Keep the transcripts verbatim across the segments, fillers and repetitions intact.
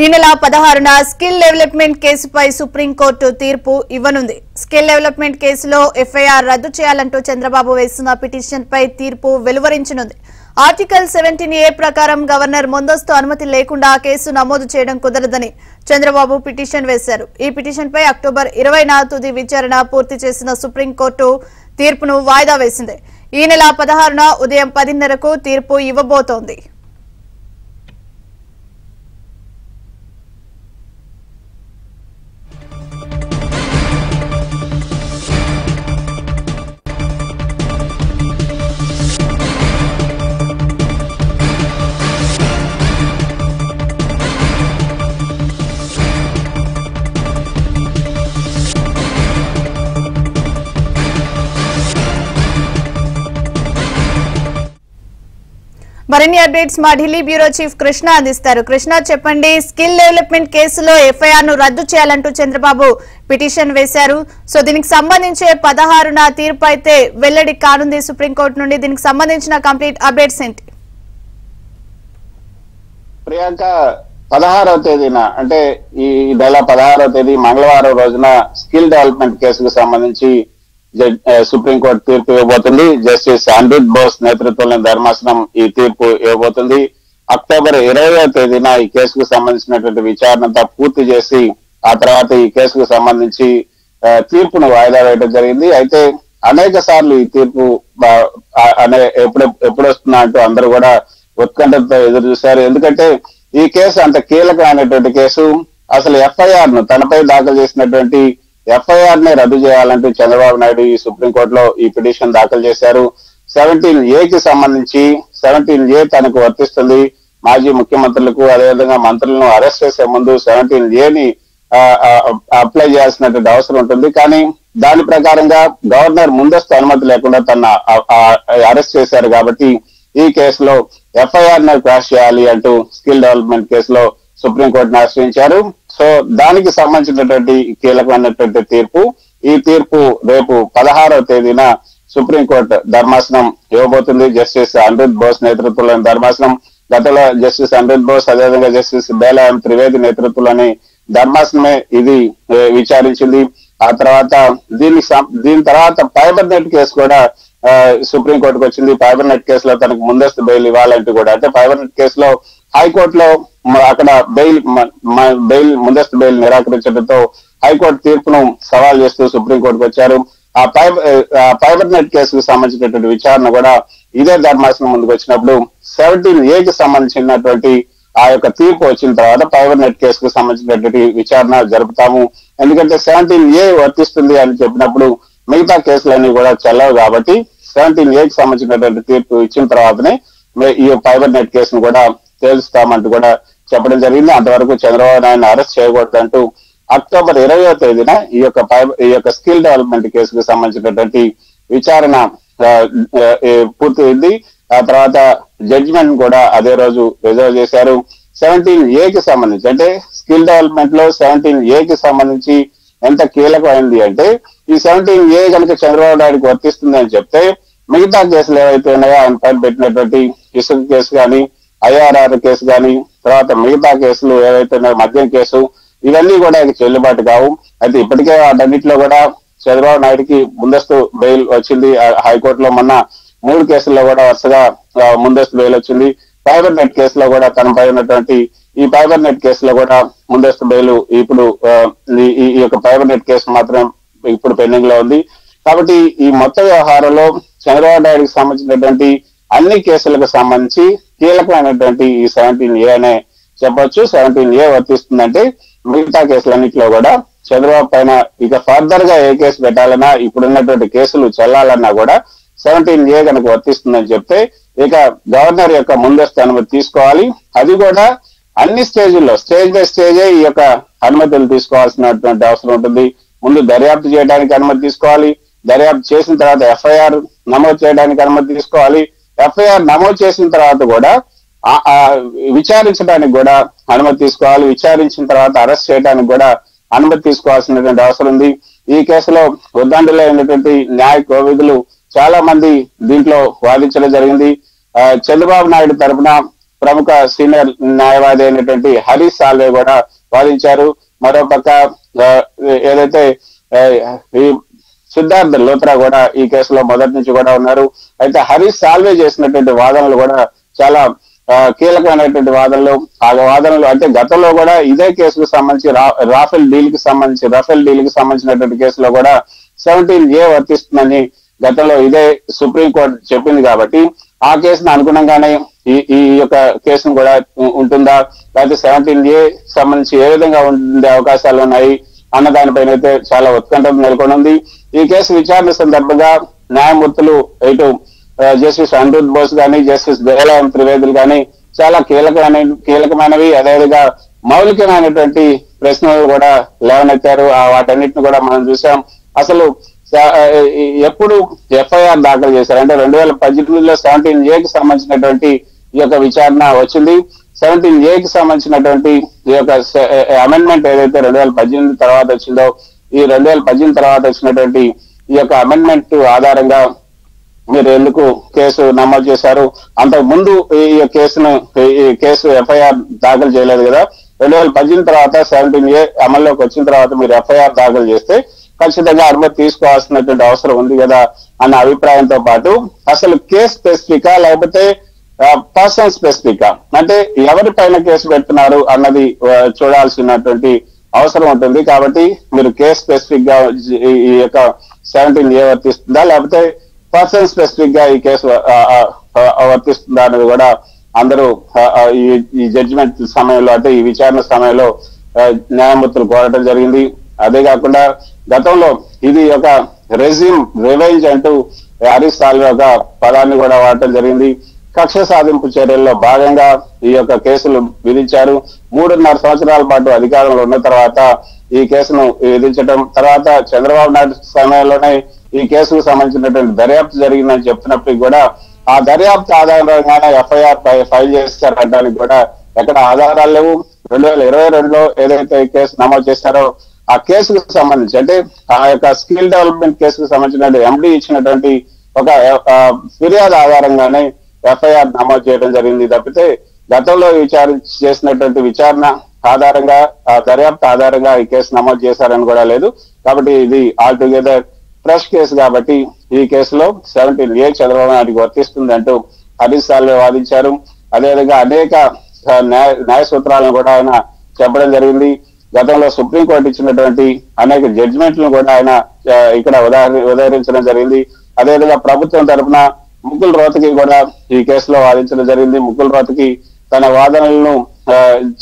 ఈ నెల పదహారున స్కిల్ డెవలప్మెంట్ కేసుపై సుప్రీంకోర్టు తీర్పు ఇవ్వనుంది. స్కిల్ డెవలప్మెంట్ కేసులో ఎఫ్ఐఆర్ రద్దు చేయాలంటూ చంద్రబాబు వేసిన పిటిషన్పై తీర్పు వెలువరించనుంది. ఆర్టికల్ సెవెంటీన్ ఏ ప్రకారం గవర్నర్ ముందస్తు అనుమతి లేకుండా కేసు నమోదు చేయడం కుదరదని చంద్రబాబు పిటిషన్ వేశారు. ఈ పిటిషన్పై అక్టోబర్ ఇరవైన తుది విచారణ పూర్తి చేసిన సుప్రీంకోర్టు తీర్పును వాయిదా వేసింది. ఈ నెల పదహారున ఉదయం పదిన్నరకు తీర్పు ఇవ్వబోతోంది. మరిన్ని అప్డేట్స్ మా ఢిల్లీ బ్యూరో చీఫ్ కృష్ణ అందిస్తారు. కృష్ణ, చెప్పండి, స్కిల్ డెవలప్మెంట్ కేసులో ఎఫ్ఐఆర్ ను రద్దు చేయాలంటూ చంద్రబాబు పిటిషన్ వేశారు. సో దీనికి సంబంధించి పదహారున తీర్పు అయితే వెల్లడి కానుంది సుప్రీంకోర్టు నుండి. దీనికి సంబంధించిన కంప్లీట్ అప్డేట్స్ ఏంటి? ప్రియాంక, పదహారవ తేదీన అంటే ఈ నెల పదహారవ తేదీ మంగళవారం రోజున స్కిల్ డెవలప్మెంట్ కేసుకు సంబంధించి సుప్రీంకోర్టు తీర్పు ఇవ్వబోతుంది. జస్టిస్ అనిరుద్ధ్ బోస్ నేతృత్వంలోని ధర్మాసనం ఈ తీర్పు ఇవ్వబోతుంది. అక్టోబర్ ఇరవయో తేదీన ఈ కేసుకు సంబంధించినటువంటి విచారణంతా పూర్తి చేసి ఆ తర్వాత ఈ కేసుకు సంబంధించి తీర్పును వాయిదా వేయడం జరిగింది. అయితే అనేక సార్లు ఈ తీర్పు అనే ఎప్పుడు ఎప్పుడు వస్తున్నా అంటూ అందరూ కూడా ఉత్కంఠతో ఎదురు చూశారు. ఎందుకంటే ఈ కేసు అంత కీలకమైనటువంటి కేసు. అసలు ఎఫ్ఐఆర్ ను తనపై దాఖలు చేసినటువంటి ఎఫ్ఐఆర్ ని రద్దు చేయాలంటూ చంద్రబాబు నాయుడు ఈ సుప్రీంకోర్టులో ఈ పిటిషన్ దాఖలు చేశారు. సెవెంటీన్ ఏ కి సంబంధించి సెవెంటీన్ ఏ తనకు వర్తిస్తుంది. మాజీ ముఖ్యమంత్రులకు అదేవిధంగా మంత్రులను అరెస్ట్ చేసే ముందు సెవెంటీన్ ఏ ని అప్లై చేయాల్సినటువంటి అవసరం ఉంటుంది. కానీ దాని ప్రకారంగా గవర్నర్ ముందస్తు అనుమతి లేకుండా తన అరెస్ట్ చేశారు. కాబట్టి ఈ కేసులో ఎఫ్ఐఆర్ ని క్రాష్ చేయాలి అంటూ స్కిల్ డెవలప్మెంట్ కేసులో సుప్రీంకోర్టును ఆశ్రయించారు. సో దానికి సంబంధించినటువంటి కీలకమైనటువంటి తీర్పు ఈ తీర్పు రేపు పదహారవ తేదీన సుప్రీంకోర్టు ధర్మాసనం ఇవ్వబోతుంది. జస్టిస్ అనిరుద్ధ్ బోస్ నేతృత్వంలోని ధర్మాసనం, గతంలో జస్టిస్ అనిరుద్ధ్ బోస్ అదేవిధంగా జస్టిస్ దహలాన్ త్రివేది నేతృత్వంలోని ధర్మాసనమే ఇది విచారించింది. ఆ తర్వాత దీని దీని తర్వాత ఫైబర్ నెట్ కేసు కూడా సుప్రీంకోర్టుకు వచ్చింది. ఫైబర్ నెట్ కేసులో తనకు ముందస్తు బెయిల్ ఇవ్వాలంటూ కూడా, అంటే ఫైబర్ నెట్ కేసులో హైకోర్టులో అక్కడ బెయిల్ బెయిల్ ముందస్తు బెయిల్ నిరాకరించడంతో హైకోర్టు తీర్పును సవాల్ చేస్తూ సుప్రీంకోర్టుకు వచ్చారు. ఆ ఫైబర్ ఫైబర్ నెట్ కేసుకు సంబంధించినటువంటి విచారణ కూడా ఇదే ధర్మాసనం ముందుకు వచ్చినప్పుడు సెవెంటీన్ ఏ కి సంబంధించినటువంటి ఆ యొక్క తీర్పు వచ్చిన తర్వాత ఫైబర్ నెట్ కేసుకు సంబంధించినటువంటి విచారణ జరుపుతాము. ఎందుకంటే సెవెంటీన్ ఏ వర్తిస్తుంది అని చెప్పినప్పుడు మిగతా కేసులన్నీ కూడా చెల్లవు. కాబట్టి సెవెంటీన్ ఏ కి సంబంధించినటువంటి తీర్పు ఇచ్చిన తర్వాతనే ఈ ఫైబర్ నెట్ కేసును కూడా తేల్చుతామంటూ కూడా చెప్పడం జరిగింది. అంతవరకు చంద్రబాబు నాయుడు అరెస్ట్ చేయకూడదంటూ అక్టోబర్ ఇరవయో తేదీన ఈ యొక్క ఈ యొక్క స్కిల్ డెవలప్మెంట్ కేసుకు సంబంధించినటువంటి విచారణ పూర్తి అయింది. ఆ తర్వాత జడ్జిమెంట్ కూడా అదే రోజు రిజర్వ్ చేశారు. సెవెంటీన్ ఏ కి సంబంధించి, అంటే స్కిల్ డెవలప్మెంట్ లో సెవెంటీన్ ఏ కి సంబంధించి ఎంత కీలకమైంది అంటే, ఈ సెవెంటీన్ ఏ కనుక చంద్రబాబు నాయుడుకి వర్తిస్తుంది అని చెప్తే మిగతా కేసులు ఏవైతే ఉన్నాయో ఆయన పైన పెట్టినటువంటి ఇసుక కేసు కానీ, ఐఆర్ఆర్ కేసు కానీ, తర్వాత మిగతా కేసులు ఏవైతే మద్యం కేసు, ఇవన్నీ కూడా చెల్లుబాటు కావు. అయితే ఇప్పటికే వాటన్నిటిలో కూడా చంద్రబాబు నాయుడుకి ముందస్తు బెయిల్ వచ్చింది. హైకోర్టులో మొన్న మూడు కేసుల్లో కూడా వరుసగా ముందస్తు బెయిల్ వచ్చింది. ఫైబర్ నెట్ కేసులో కూడా తనపై ఉన్నటువంటి ఈ ఫైబర్ నెట్ కేసులో కూడా ముందస్తు బెయిల్ ఇప్పుడు ఈ యొక్క ఫైబర్ నెట్ కేసు మాత్రం ఇప్పుడు పెండింగ్ లో ఉంది. కాబట్టి ఈ మొత్తం వ్యవహారంలో చంద్రబాబు నాయుడుకి సంబంధించినటువంటి అన్ని కేసులకు సంబంధించి కీలకమైనటువంటి ఈ సెవెంటీన్ ఏ అనే చెప్పొచ్చు. సెవెంటీన్ ఏ వర్తిస్తుందంటే మిగతా కేసులన్నింటిలో కూడా చంద్రబాబు పైన ఇక ఫర్దర్ గా ఏ కేసు పెట్టాలన్నా, ఇప్పుడున్నటువంటి కేసులు చెల్లాలన్నా కూడా సెవెంటీన్ ఏ కనుక వర్తిస్తుందని చెప్తే ఇక గవర్నర్ యొక్క ముందస్తు అనుమతి తీసుకోవాలి. అది కూడా అన్ని స్టేజుల్లో స్టేజ్ బై స్టేజే ఈ యొక్క అనుమతులు తీసుకోవాల్సినటువంటి అవసరం ఉంటుంది. ముందు దర్యాప్తు చేయడానికి అనుమతి తీసుకోవాలి, దర్యాప్తు చేసిన తర్వాత ఎఫ్ఐఆర్ నమోదు చేయడానికి అనుమతి తీసుకోవాలి, ఎఫ్ఐఆర్ నమోదు చేసిన తర్వాత కూడా విచారించడానికి కూడా అనుమతి తీసుకోవాలి, విచారించిన తర్వాత అరెస్ట్ చేయడానికి కూడా అనుమతి తీసుకోవాల్సినటువంటి అవసరం ఉంది. ఈ కేసులో ఉద్దండలో ఉన్నటువంటి న్యాయ కోవిధులు చాలా మంది దీంట్లో వాదించడం జరిగింది. చంద్రబాబు నాయుడు తరఫున ప్రముఖ సీనియర్ న్యాయవాది అయినటువంటి హరీష్ సాల్వే కూడా వాదించారు. మరోపక్క ఏదైతే ఈ సిద్ధార్థ్ లోథ్రా కూడా ఈ కేసులో మొదటి నుంచి కూడా ఉన్నారు. అయితే హరీష్ సాల్వే చేసినటువంటి వాదనలు కూడా చాలా కీలకమైనటువంటి వాదనలు. ఆ వాదనలు అంటే గతంలో కూడా ఇదే కేసుకు సంబంధించి రాఫెల్ డీల్ కి సంబంధించి రాఫెల్ డీల్ కి సంబంధించినటువంటి కేసులో కూడా సెవెంటీన్ ఏ వర్తిస్తుందని గతంలో ఇదే సుప్రీంకోర్టు చెప్పింది కాబట్టి ఆ కేసును అనుగుణంగానే ఈ ఈ యొక్క కేసును కూడా ఉంటుందా, లేకపోతే సెవెంటీన్ ఏ సంబంధించి ఏ విధంగా ఉండే అవకాశాలు ఉన్నాయి అన్న దానిపైన అయితే చాలా ఉత్కంఠ నెలకొనుంది. ఈ కేసు విచారణ సందర్భంగా న్యాయమూర్తులు ఇటు జస్టిస్ అనిరుద్ధ్ బోస్ కానీ, జస్టిస్ దహ్లాన్ త్రివేది కానీ చాలా కీలకమైన కీలకమైనవి అదేవిధంగా మౌలికమైనటువంటి ప్రశ్నలు కూడా లేవనెత్తారు. వాటన్నిటిని కూడా మనం చూసాం. అసలు ఎప్పుడు ఎఫ్ఐఆర్ దాఖలు చేశారు అంటే రెండు వేల పద్దెనిమిదిలో సెవెంటీన్ ఏ కి సంబంధించినటువంటి ఈ యొక్క విచారణ వచ్చింది. సెవెంటీన్ ఏ కి సంబంధించినటువంటి ఈ యొక్క అమెండ్మెంట్ ఏదైతే రెండు వేల పద్దెనిమిది తర్వాత వచ్చిందో, ఈ రెండు వేల పద్దెనిమిది తర్వాత వచ్చినటువంటి ఈ యొక్క అమెండ్మెంట్ ఆధారంగా మీరు ఎందుకు కేసు నమోదు చేశారు, అంతకు ముందు ఈ కేసును ఈ కేసు ఎఫ్ఐఆర్ దాఖలు చేయలేదు కదా, రెండు వేల పద్దెనిమిది తర్వాత సెవెంటీన్ ఏ అమల్లోకి వచ్చిన తర్వాత మీరు ఎఫ్ఐఆర్ దాఖలు చేస్తే ఖచ్చితంగా అనుమతి తీసుకోవాల్సినటువంటి అవసరం ఉంది కదా అన్న అభిప్రాయంతో పాటు అసలు కేసు స్పెసిఫికా లేకపోతే పర్సన్ స్పెసిఫికా అంటే ఎవరి పైన కేసు పెడుతున్నారు అన్నది చూడాల్సినటువంటి అవసరం ఉంటుంది. కాబట్టి మీరు కేసు స్పెసిఫిక్ గా ఈ యొక్క సెవెంటీన్ ఏ వర్తిస్తుందా లేకపోతే పర్సన్ స్పెసిఫిక్ గా ఈ కేసు వర్తిస్తుందా అనేది కూడా అందరూ ఈ జడ్జిమెంట్ సమయంలో అంటే ఈ విచారణ సమయంలో న్యాయమూర్తులు కోరటం జరిగింది. అదే కాకుండా గతంలో ఇది ఒక రెజ్యూమ్ రివైజ్ అంటూ హరీష్ సాల్వే ఒక పదాన్ని కూడా వాడటం జరిగింది. కక్ష సాధింపు చర్యల్లో భాగంగా ఈ యొక్క కేసులు విధించారు. మూడున్నర సంవత్సరాల పాటు అధికారంలో ఉన్న తర్వాత ఈ కేసును విధించడం, తర్వాత చంద్రబాబు నాయుడు సమయంలోనే ఈ కేసుకు సంబంధించినటువంటి దర్యాప్తు జరిగిందని చెప్తున్నప్పటికీ కూడా ఆ దర్యాప్తు ఆధారంగానే ఎఫ్ఐఆర్ ఫైల్ చేస్తారనడానికి కూడా ఎక్కడ ఆధారాలు లేవు. రెండు వేల ఇరవై రెండులో ఏదైతే కేసు నమోదు చేశారో ఆ కేసుకు సంబంధించి అంటే ఆ యొక్క స్కిల్ డెవలప్మెంట్ కేసుకు సంబంధించిన ఎండి ఇచ్చినటువంటి ఒక ఫిర్యాదు ఆధారంగానే ఎఫ్ఐఆర్ నమోదు చేయడం జరిగింది తప్పితే గతంలో విచారణ చేసినటువంటి విచారణ ఆధారంగా ఆ దర్యాప్తు ఆధారంగా ఈ కేసు నమోదు చేశారని కూడా లేదు. కాబట్టి ఇది ఆల్ టుగెదర్ ఫ్రెష్ కేసు కాబట్టి ఈ కేసులో సెవెంటీన్ ఏ చంద్రబాబు నాయుడుకి వర్తిస్తుంది అంటూ హరీష్ సాల్వే వాదించారు. అదేవిధంగా అనేక న్యాయ న్యాయ సూత్రాలను కూడా ఆయన చెప్పడం జరిగింది. గతంలో సుప్రీంకోర్టు ఇచ్చినటువంటి అనేక జడ్జిమెంట్లను కూడా ఆయన ఇక్కడ ఉదాహరణ ఉదహరించడం జరిగింది. అదేవిధంగా ప్రభుత్వం తరఫున ముకుల్ రోహత్గి కూడా ఈ కేసులో వాదించడం జరిగింది. ముకుల్ రోహత్గి తన వాదనలను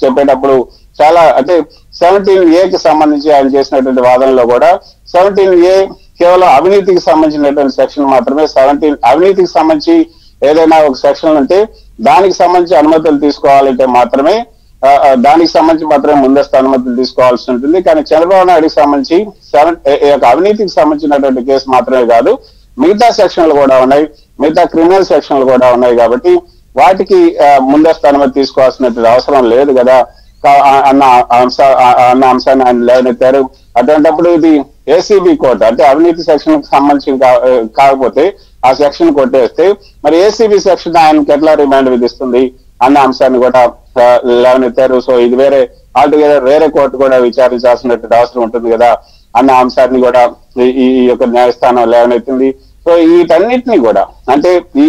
చెప్పేటప్పుడు చాలా అంటే సెవెంటీన్ ఏ కి సంబంధించి ఆయన చేసినటువంటి వాదనలో కూడా సెవెంటీన్ ఏ కేవలం అవినీతికి సంబంధించినటువంటి సెక్షన్ మాత్రమే, సెవెంటీన్ అవినీతికి సంబంధించి ఏదైనా ఒక సెక్షన్ ఉంటే దానికి సంబంధించి అనుమతులు తీసుకోవాలంటే మాత్రమే దానికి సంబంధించి మాత్రమే ముందస్తు అనుమతులు తీసుకోవాల్సి ఉంటుంది. కానీ చంద్రబాబు నాయుడుకి సంబంధించి సెవెన్ అవినీతికి సంబంధించినటువంటి కేసు మాత్రమే కాదు, మిగతా సెక్షన్లు కూడా ఉన్నాయి, మిగతా క్రిమినల్ సెక్షన్లు కూడా ఉన్నాయి కాబట్టి వాటికి ముందస్తు అనుమతి తీసుకోవాల్సినటువంటి అవసరం లేదు కదా అన్న అంశ అన్న అంశాన్ని ఆయన లేవనెత్తారు. అటువంటిప్పుడు ఇది ఏసీబీ కోర్టు అంటే అవినీతి సెక్షన్ కు సంబంధించి కాకపోతే ఆ సెక్షన్ కొట్టేస్తే మరి ఏసీబీ సెక్షన్ ఆయనకి ఎట్లా రిమాండ్ విధిస్తుంది అన్న అంశాన్ని కూడా లేవనెత్తారు. సో ఇది వేరే ఆల్టుగెదర్ వేరే కోర్టు కూడా విచారించాల్సినటువంటి అవసరం ఉంటుంది కదా అన్న అంశాన్ని కూడా ఈ యొక్క న్యాయస్థానం లేవనెత్తింది. సో వీటన్నిటినీ కూడా అంటే ఈ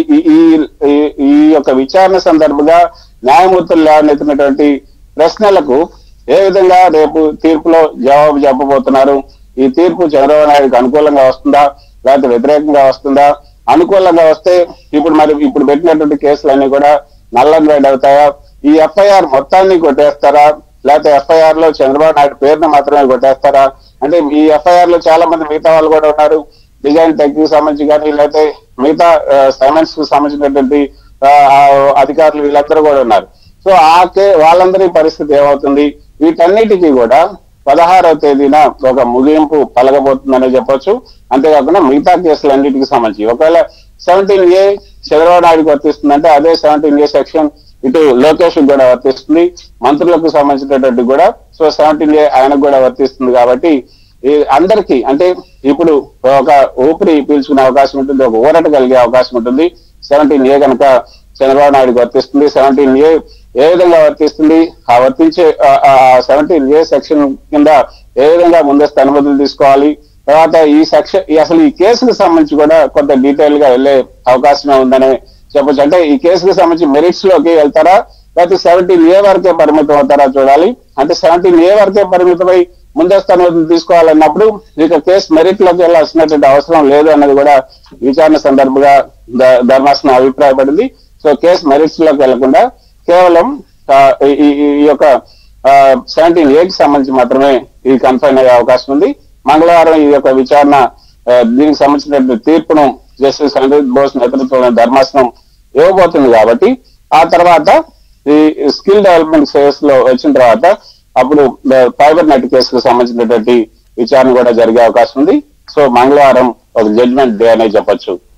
ఈ యొక్క విచారణ సందర్భంగా న్యాయమూర్తులు లేవనెత్తినటువంటి ప్రశ్నలకు ఏ విధంగా రేపు తీర్పులో జవాబు చెప్పబోతున్నారు, ఈ తీర్పు చంద్రబాబు నాయుడుకి అనుకూలంగా వస్తుందా లేకపోతే వ్యతిరేకంగా వస్తుందా, అనుకూలంగా వస్తే ఇప్పుడు మరి ఇప్పుడు పెట్టినటువంటి కేసులన్నీ కూడా నల్ అండ్ వైడ్ అవుతాయా, ఈ ఎఫ్ఐఆర్ మొత్తాన్ని కొట్టేస్తారా లేకపోతే ఎఫ్ఐఆర్ లో చంద్రబాబు నాయుడు పేరును మాత్రమే కొట్టేస్తారా అంటే ఈ ఎఫ్ఐఆర్ లో చాలా మంది మిగతా వాళ్ళు కూడా ఉన్నారు, డిజైన్ టెక్ కి సంబంధించి కానీ లేకపోతే మిగతా సైమెన్స్ కు సంబంధించినటువంటి అధికారులు వీళ్ళందరూ కూడా ఉన్నారు. సో ఆ కే వాళ్ళందరి పరిస్థితి ఏమవుతుంది, వీటన్నిటికీ కూడా పదహారవ తేదీన ఒక ముగింపు పలకబోతుందనే చెప్పొచ్చు. అంతేకాకుండా మిగతా కేసులన్నిటికి సంబంధించి ఒకవేళ సెవెంటీన్ ఏ చంద్రబాబు నాయుడుకి వర్తిస్తుందంటే అదే సెవెంటీన్ ఏ సెక్షన్ ఇటు లోకేష్ కూడా వర్తిస్తుంది, మంత్రులకు సంబంధించినటువంటి కూడా. సో సెవెంటీన్ ఏ ఆయనకు కూడా వర్తిస్తుంది కాబట్టి అందరికీ అంటే ఇప్పుడు ఒక ఊపిరి పీల్చుకునే అవకాశం ఉంటుంది, ఒక ఊరట కలిగే అవకాశం ఉంటుంది సెవెంటీన్ ఏ కనుక చంద్రబాబు నాయుడుకి వర్తిస్తుంది. సెవెంటీన్ ఏ ఏ విధంగా వర్తిస్తుంది, ఆ వర్తించే సెవెంటీన్ ఏ సెక్షన్ కింద ఏ విధంగా ముందస్తు అనుమతులు తీసుకోవాలి, తర్వాత ఈ సెక్షన్ అసలు ఈ కేసుకు సంబంధించి కూడా కొంత డీటెయిల్ గా వెళ్లే అవకాశమే ఉందని చెప్పచ్చు. అంటే ఈ కేసుకు సంబంధించి మెరిట్స్ లోకి వెళ్తారా లేకపోతే సెవెంటీన్ ఏ వరకే పరిమితం అవుతారా చూడాలి. అంటే సెవెంటీన్ ఏ వరకే పరిమితమై ముందస్తు అనుమతులు తీసుకోవాలన్నప్పుడు ఇక కేసు మెరిట్ లోకి వెళ్లాల్సినటువంటి అవసరం లేదు అన్నది కూడా విచారణ సందర్భంగా ధర్మాసనం అభిప్రాయపడింది. సో కేసు మెరిట్స్ లోకి వెళ్లకుండా కేవలం ఈ యొక్క సెవెంటీన్ ఏ కి సంబంధించి మాత్రమే ఇది కన్ఫైన్ అయ్యే అవకాశం ఉంది. మంగళవారం ఈ యొక్క విచారణ దీనికి సంబంధించిన తీర్పును జస్టిస్ అనిరుద్ధ్ బోస్ నేతృత్వంలోని ధర్మాసనం ఇవ్వబోతుంది. కాబట్టి ఆ తర్వాత ఈ స్కిల్ డెవలప్మెంట్ కేసు లో వచ్చిన తర్వాత అప్పుడు ఫైబర్ నెట్ కేసుకు సంబంధించినటువంటి విచారణ కూడా జరిగే అవకాశం ఉంది. సో మంగళవారం ఒక జడ్జ్మెంట్ డే అనే చెప్పొచ్చు.